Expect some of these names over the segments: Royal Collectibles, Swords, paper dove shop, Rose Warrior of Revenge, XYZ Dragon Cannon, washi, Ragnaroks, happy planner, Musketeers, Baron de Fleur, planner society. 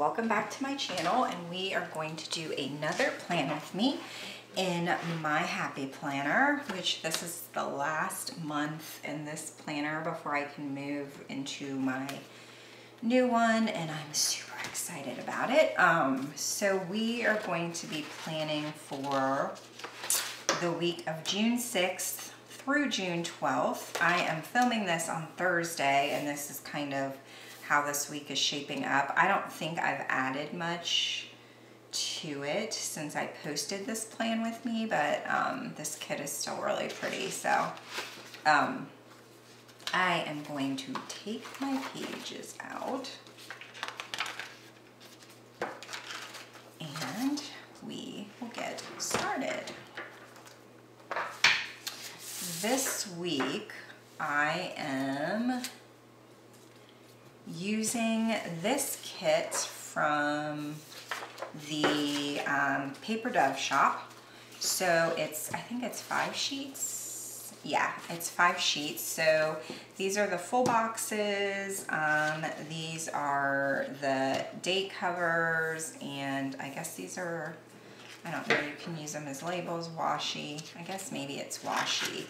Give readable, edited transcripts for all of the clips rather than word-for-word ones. welcome back to my channel, and we are going to do another plan with me in my happy planner, which this is the last month in this planner before I can move into my new one, and I'm super excited about it. So we are going to be planning for the week of June 6th through June 12th. I am filming this on Thursday, and this is kind of how this week is shaping up. I don't think I've added much to it since I posted this plan with me, but this kit is still really pretty. So I am going to take my pages out, and we will get started. This week I am using this kit from the Paper Dove shop. So it's, I think it's 5 sheets. Yeah, it's 5 sheets. So these are the full boxes. These are the date covers, and I guess these are, I don't know, you can use them as labels, washi. I guess maybe it's washi.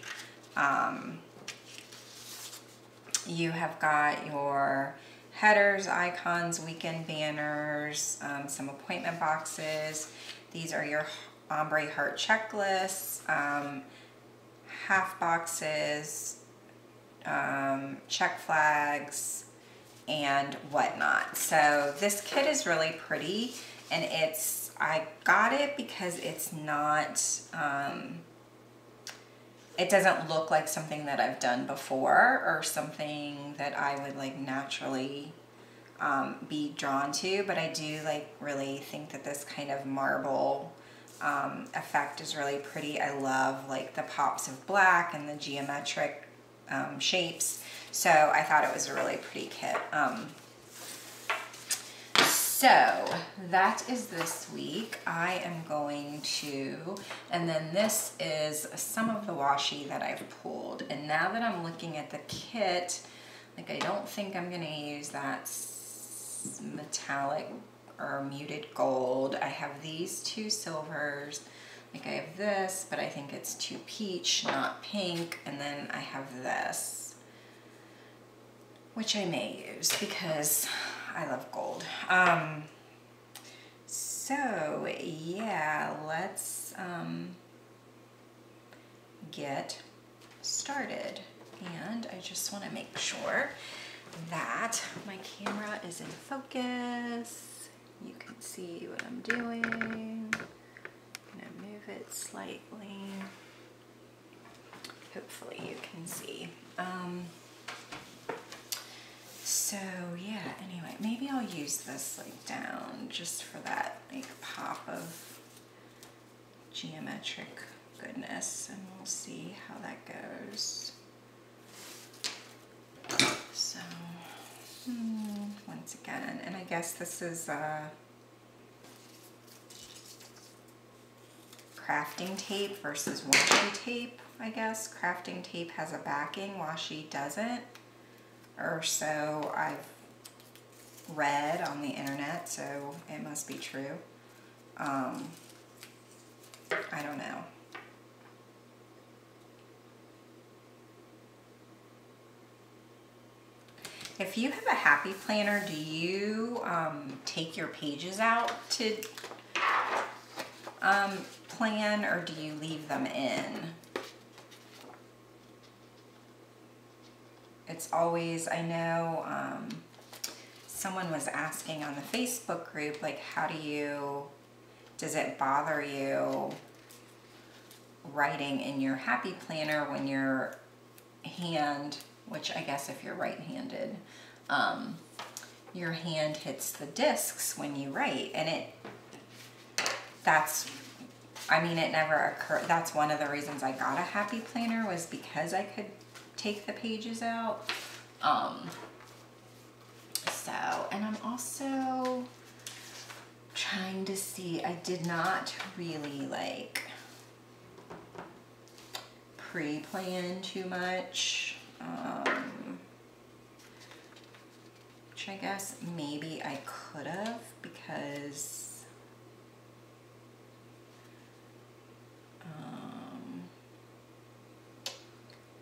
You have got your headers, icons, weekend banners, some appointment boxes. These are your ombre heart checklists, half boxes, check flags, and whatnot. So this kit is really pretty, and it's, I got it because it's not, it doesn't look like something that I've done before or something that I would like naturally be drawn to, but I do like really think that this kind of marble effect is really pretty. I love like the pops of black and the geometric shapes, so I thought it was a really pretty kit. So that is this week. I am going to, and then this is some of the washi that I've pulled. And now that I'm looking at the kit, like I don't think I'm gonna use that metallic or muted gold. I have these two silvers. Like I have this, but I think it's too peach, not pink. And then I have this, which I may use because I love gold. So yeah, let's get started. And I just want to make sure that my camera is in focus. You can see what I'm doing. I'm gonna move it slightly. Hopefully you can see. So yeah, anyway, maybe I'll use this like down just for that like pop of geometric goodness, and we'll see how that goes. So once again, and I guess this is crafting tape versus washi tape, I guess. Crafting tape has a backing, washi doesn't. Or so I've read on the internet, so it must be true. I don't know. If you have a happy planner, do you take your pages out to plan, or do you leave them in? It's always, I know someone was asking on the Facebook group, like, how do you, does it bother you writing in your happy planner when your hand, which I guess if you're right-handed, your hand hits the discs when you write, and that's, I mean, it never occurred. That's one of the reasons I got a happy planner, was because I could take the pages out. So, and I'm also trying to see, I did not really like pre-plan too much. which I guess maybe I could have, because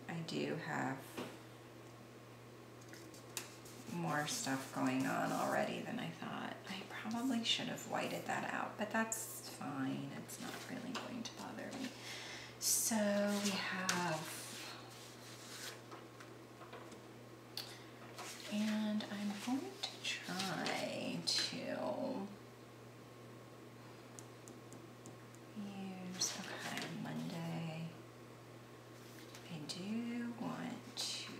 I do have more stuff going on already than I thought. I probably should have whited that out, but that's fine. It's not really going to bother me. So we have, and I'm going to try to use, okay, Monday. I do want to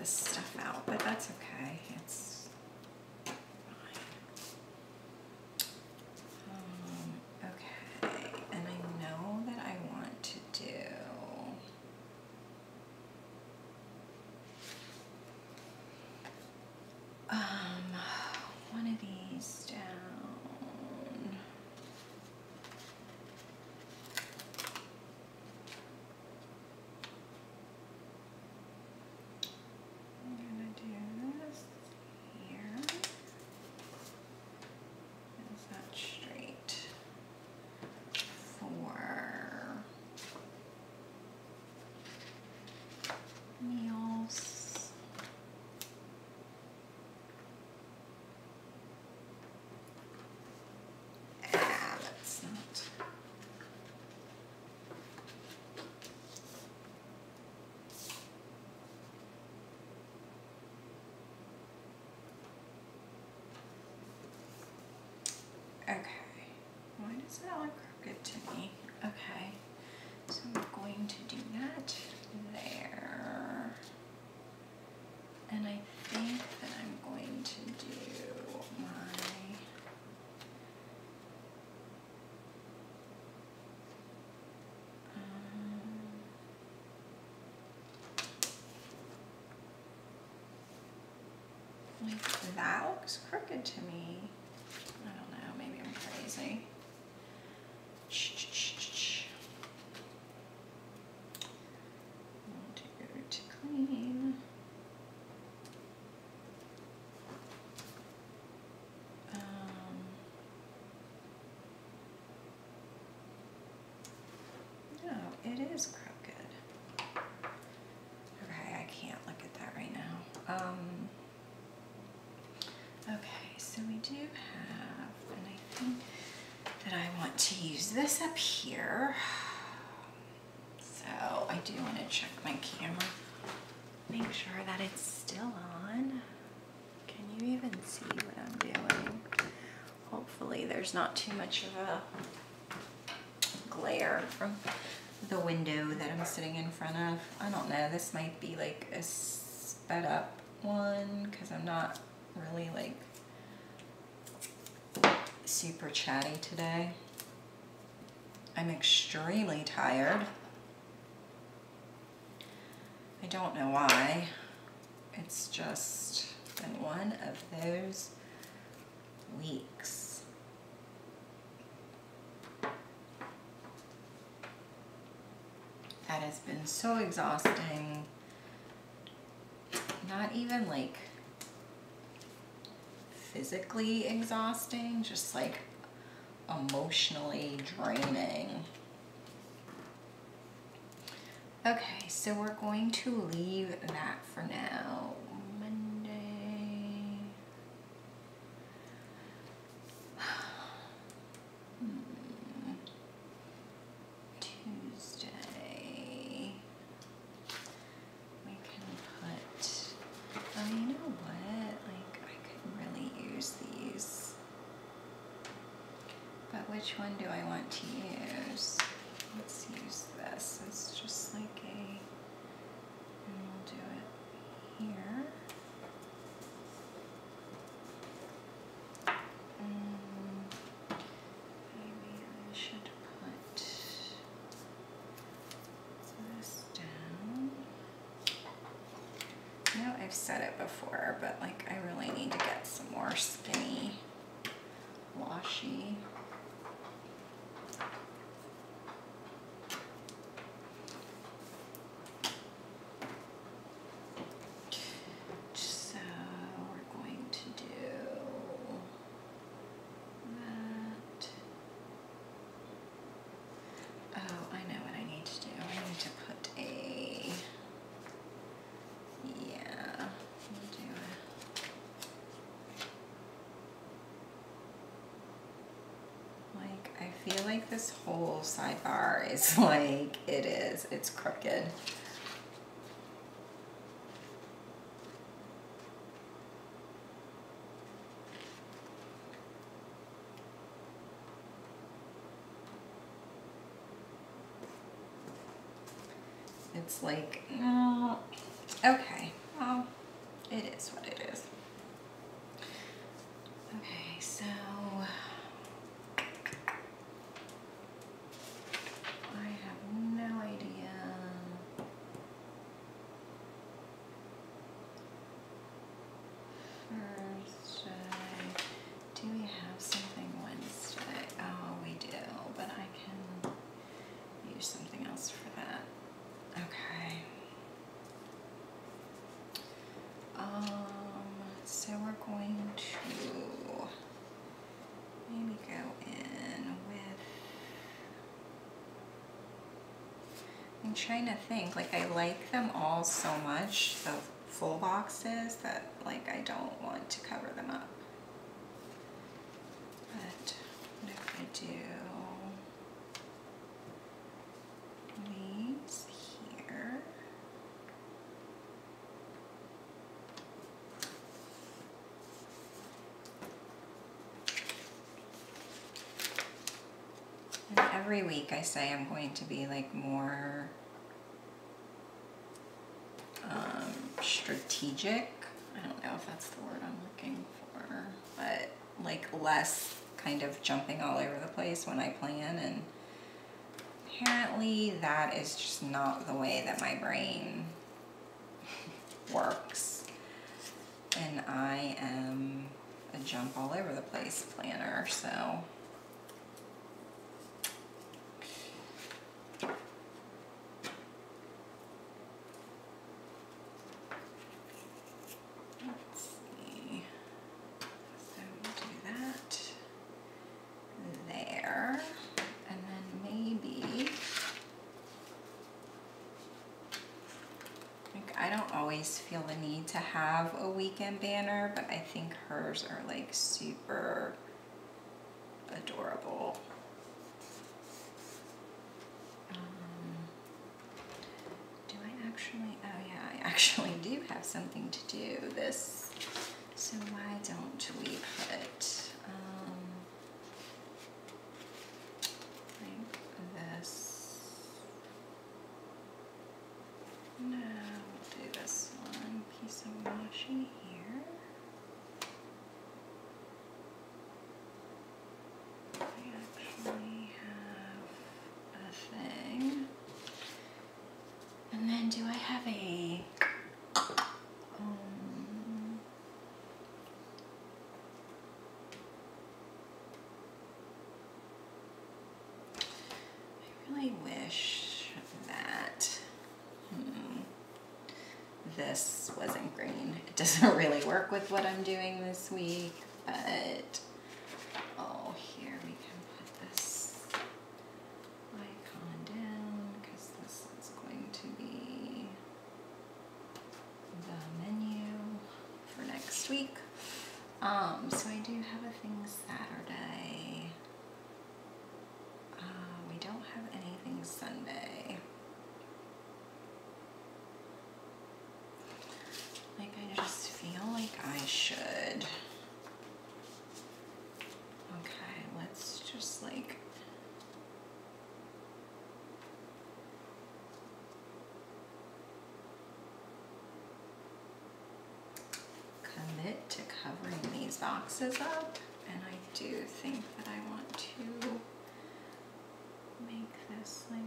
this stuff out, but that's okay. It's fine. Okay, and I know that I want to do one of these down. Okay, why does that look crooked to me? Okay, so I'm going to do that there. And I think that I'm going to do my... like, that looks crooked to me. Crazy. Want to go to clean. No, it is crooked. Okay, I can't look at that right now. Okay, so we do have, and I think that I want to use this up here. So I do want to check my camera, make sure that it's still on. Can you even see what I'm doing? Hopefully there's not too much of a glare from the window that I'm sitting in front of. I don't know, this might be like a sped up one because I'm not really like super chatty today. I'm extremely tired. I don't know why. It's just been one of those weeks. That has been so exhausting. Not even like physically exhausting, just like emotionally draining. Okay, so we're going to leave that for now. Monday. Tuesday. We can put which one do I want to use? Let's use this. It's just like a, and we'll do it here. Said it before, but like I really need to get some more skinny washi. So we're going to do that. Oh, I know what I need to do. I need to put a I feel like this whole sidebar is like, it's crooked. It's like, no, okay, well, it is what it is. Okay, so I'm trying to think, like I like them all so much, the full boxes, that like I don't want to cover them up. But what if I do these here? And every week I say I'm going to be like more strategic. I don't know if that's the word I'm looking for, but like less kind of jumping all over the place when I plan, and apparently that is just not the way that my brain works, and I am a jump all over the place planner, so feel the need to have a weekend banner, but I think hers are like super adorable. Do I actually, oh yeah, I actually do have something to do this, so why don't we put like this, no, we'll do this piece of washi here. I actually have a thing. And then do I have a I really wish that this wasn't green. It doesn't really work with what I'm doing this week, but oh, here we can put this icon down because this is going to be the menu for next week. So I do have a thing Saturday. We don't have anything Sunday. Like, I just feel like I should. Okay, let's just like socks is up, and I do think that I want to make this like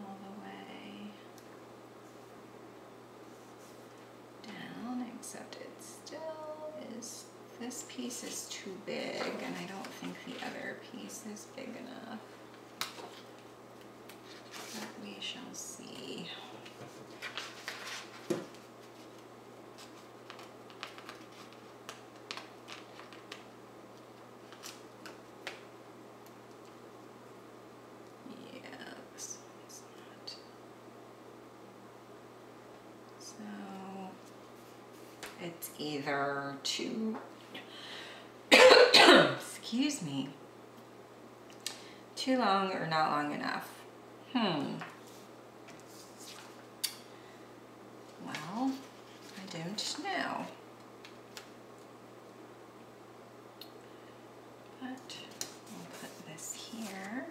all the way down, except it still is, this piece is too big, and I don't think the other piece is big enough. But we shall see. It's either too, excuse me, too long or not long enough. Well, I don't know. But we'll put this here.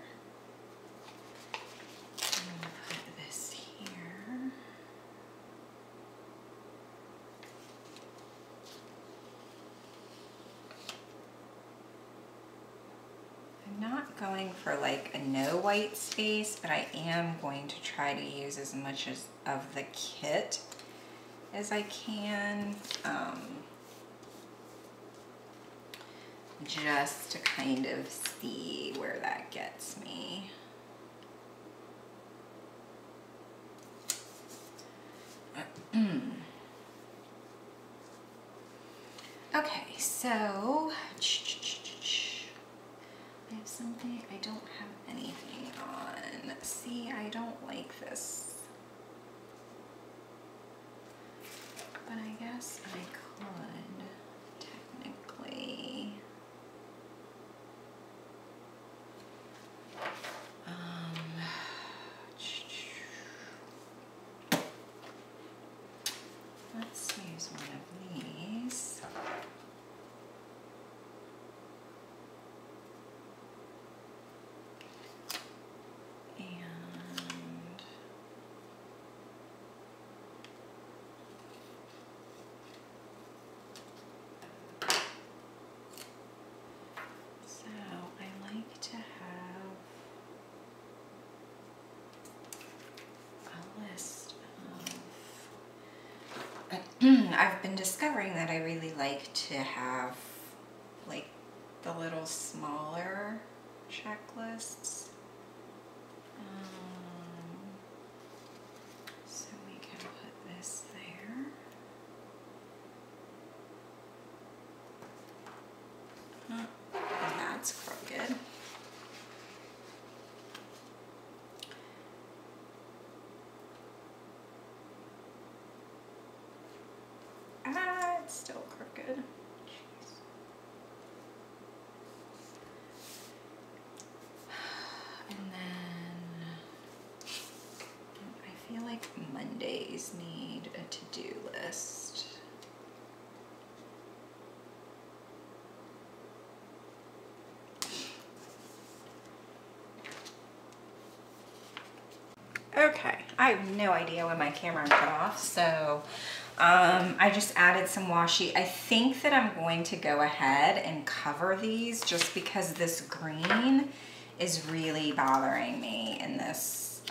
Going for like a no white space, but I am going to try to use as much as of the kit as I can, just to kind of see where that gets me. Okay, so something I don't have anything on. See, I don't like this. But I guess I could technically. Let's use one of these. I've been discovering that I really like to have like the little smaller checklists, so we can put this there. And that's crooked. Still crooked. Jeez. And then I feel like Mondays need a to-do list. Okay, I have no idea when my camera cut off, so I just added some washi. I think that I'm going to go ahead and cover these just because this green is really bothering me in this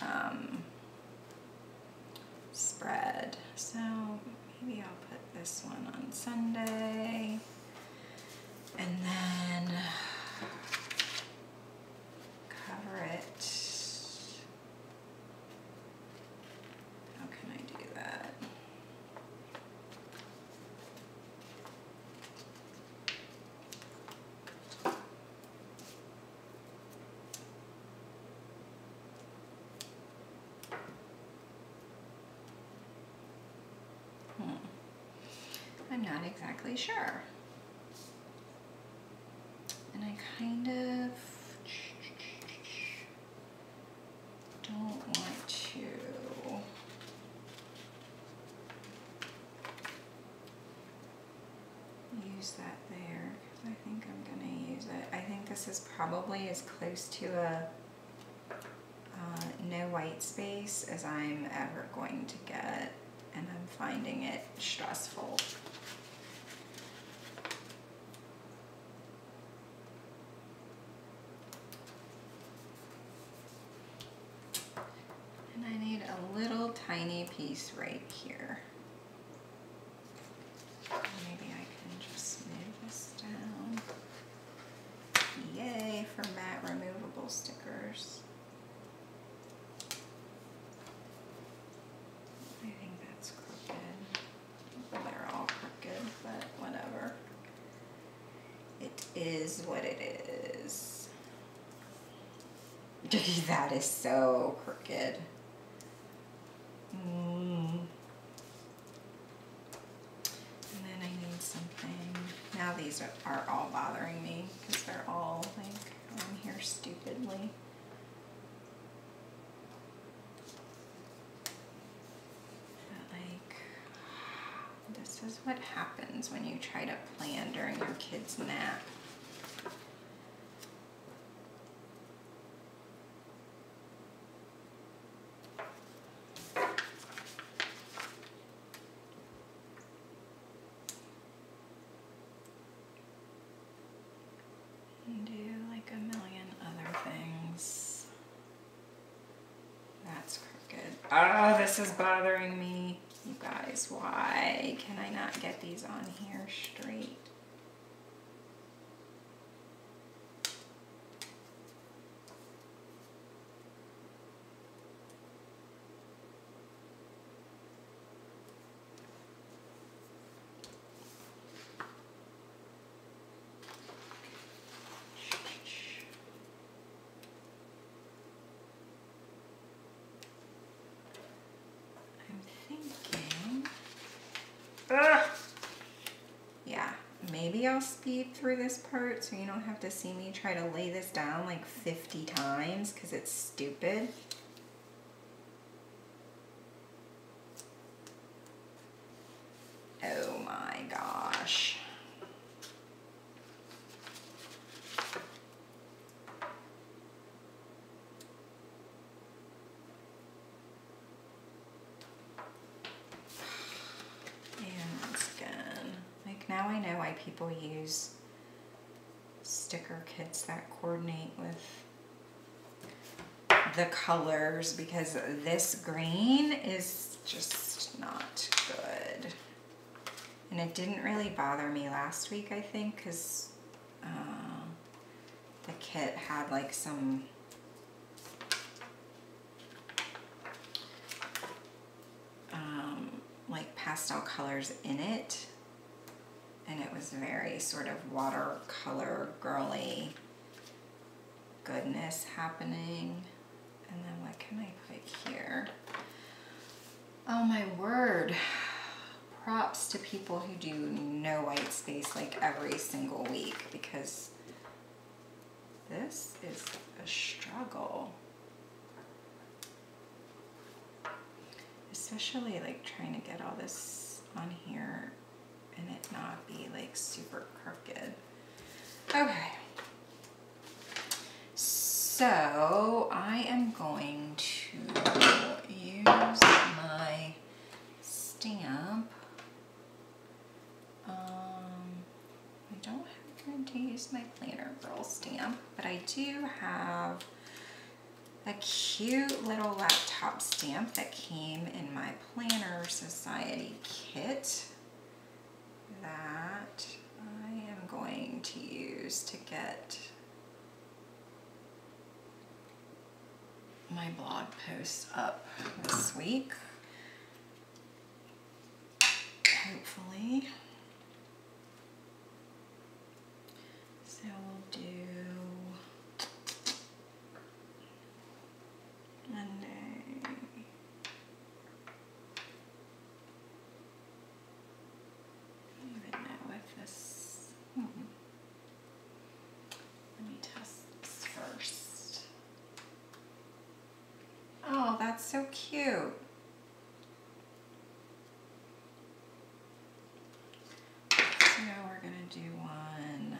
spread. So maybe I'll put this one on Sunday. And then cover it. I'm not exactly sure. And I kind of don't want to. Use that there because I think I'm gonna use it. I think this is probably as close to a no white space as I'm ever going to get, and I'm finding it stressful. tiny piece right here. Maybe I can just move this down. Yay for matte removable stickers. I think that's crooked. Well, they're all crooked, but whatever. It is what it is. That is so crooked. And then I need something. Now these are all bothering me because they're all like on here stupidly. But like, this is what happens when you try to plan during your kid's nap. Oh, this is bothering me. You guys, why can I not get these on here straight? Maybe I'll speed through this part so you don't have to see me try to lay this down like 50 times because it's stupid. Oh my gosh. Now I know why people use sticker kits that coordinate with the colors, because this green is just not good. And it didn't really bother me last week, I think, because the kit had like some like pastel colors in it. And it was very sort of watercolor girly goodness happening. And then what can I put here? Oh my word. Props to people who do no white space like every single week, because this is a struggle. Especially like trying to get all this on here and it not be like super crooked. Okay. So I am going to use my stamp. I don't have time to use my Planner Girl stamp, but I do have a cute little laptop stamp that came in my Planner Society kit that I am going to use to get my blog post up this week, hopefully. So we'll do Monday. That's so cute. So we're gonna do one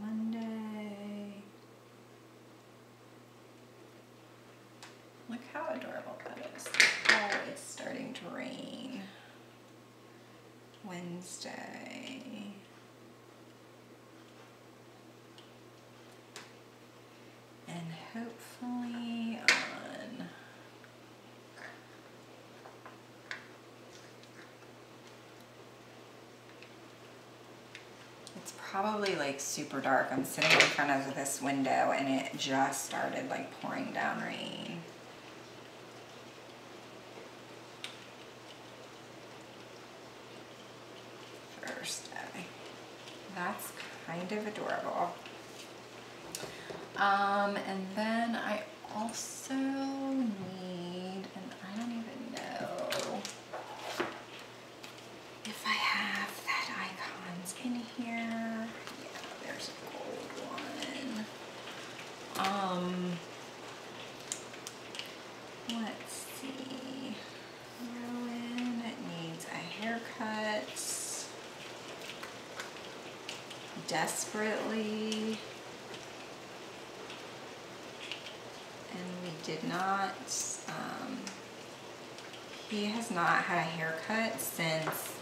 Monday. Look how adorable that is. Oh, it's starting to rain. Wednesday. And hopefully It's probably like super dark. I'm sitting in front of this window and it just started like pouring down rain. Thursday. That's kind of adorable. And then I also need, and I don't even know if I have that icons in here. Yeah, there's a gold one. Let's see. Rowan needs a haircut. Desperately. Did not, he has not had a haircut since,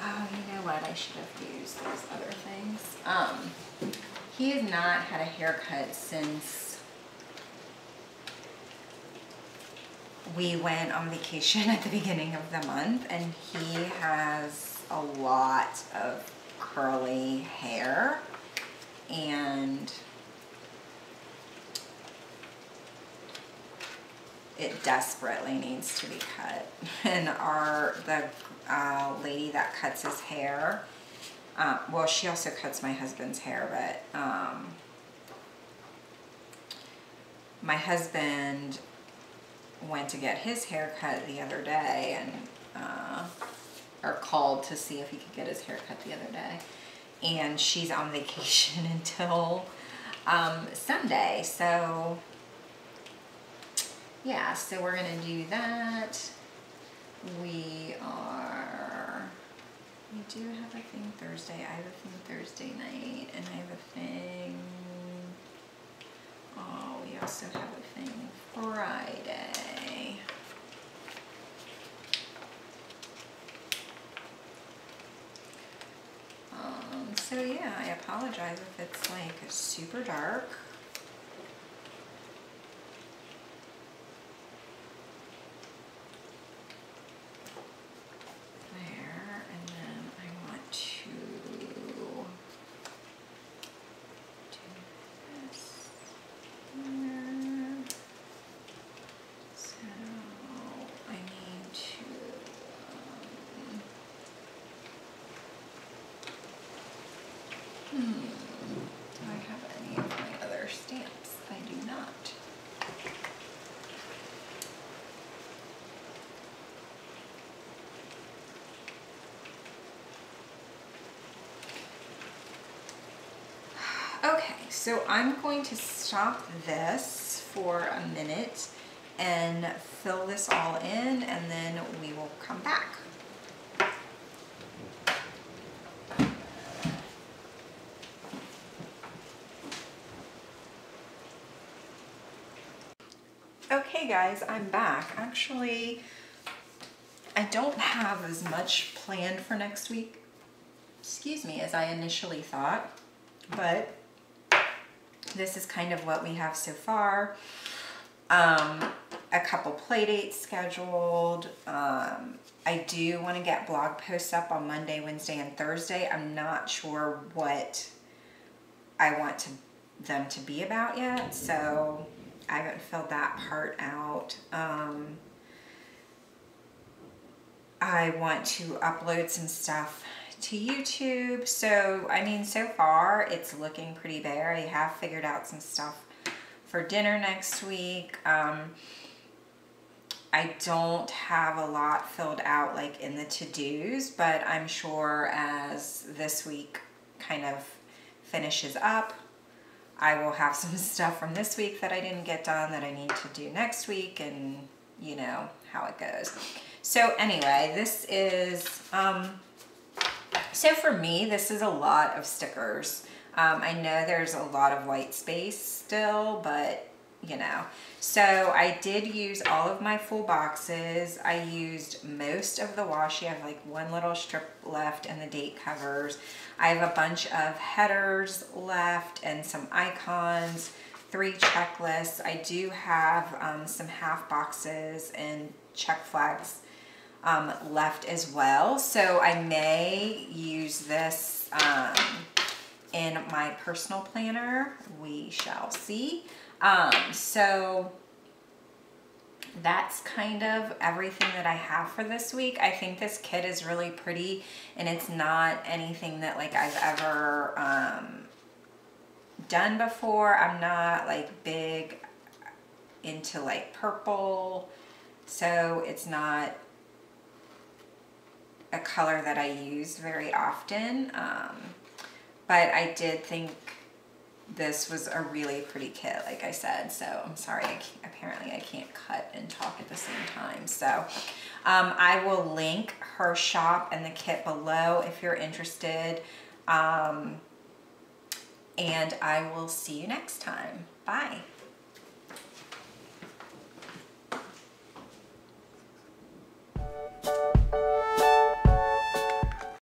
oh, you know what, I should have used those other things. He has not had a haircut since we went on vacation at the beginning of the month, and he has a lot of curly hair, and it desperately needs to be cut. And the lady that cuts his hair, well, she also cuts my husband's hair, but my husband went to get his hair cut the other day, and or called to see if he could get his hair cut the other day, and she's on vacation until Sunday, so yeah, so we're gonna do that. We do have a thing Thursday. I have a thing Thursday night, and I have a thing, oh, we also have a thing Friday. So yeah, I apologize if it's like super dark. Okay, so I'm going to stop this for a minute and fill this all in, and then we will come back. Okay guys, I'm back. Actually, I don't have as much planned for next week, excuse me, as I initially thought, but this is kind of what we have so far. A couple play dates scheduled. I do want to get blog posts up on Monday, Wednesday, and Thursday. I'm not sure what I want them to be about yet, so I haven't filled that part out. I want to upload some stuff to YouTube. So, I mean, so far it's looking pretty bare. I have figured out some stuff for dinner next week. I don't have a lot filled out like in the to-dos, but I'm sure as this week kind of finishes up, I will have some stuff from this week that I didn't get done that I need to do next week, and you know how it goes. So anyway, this is, so for me, this is a lot of stickers. I know there's a lot of white space still, but you know. So I did use all of my full boxes. I used most of the washi. I have like one little strip left and the date covers. I have a bunch of headers left and some icons, 3 checklists. I do have some half boxes and check flags left as well. So I may use this in my personal planner. We shall see. So that's kind of everything that I have for this week. I think this kit is really pretty, and it's not anything that like I've ever done before. I'm not like big into like purple, so it's not a color that I use very often, but I did think this was a really pretty kit, like I said. So I'm sorry, apparently I can't cut and talk at the same time. So I will link her shop and the kit below if you're interested. And I will see you next time. Bye.